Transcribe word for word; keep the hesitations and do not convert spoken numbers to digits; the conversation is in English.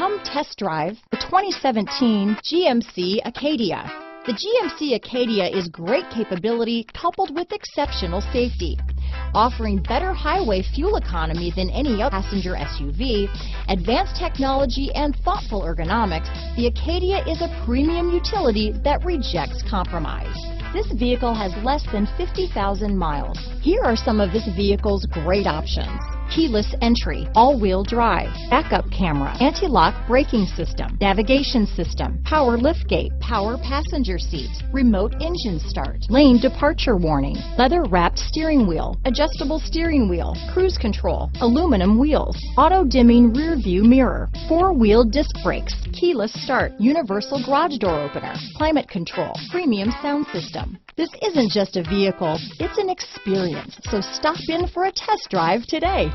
Come test drive the twenty seventeen G M C Acadia. The G M C Acadia is great capability coupled with exceptional safety. Offering better highway fuel economy than any other passenger S U V, advanced technology and thoughtful ergonomics, the Acadia is a premium utility that rejects compromise. This vehicle has less than fifty thousand miles. Here are some of this vehicle's great options: keyless entry, all-wheel drive, backup camera, anti-lock braking system, navigation system, power liftgate, power passenger seat, remote engine start, lane departure warning, leather-wrapped steering wheel, adjustable steering wheel, cruise control, aluminum wheels, auto-dimming rear-view mirror, four-wheel disc brakes, keyless start, universal garage door opener, climate control, premium sound system. This isn't just a vehicle, it's an experience, so stop in for a test drive today.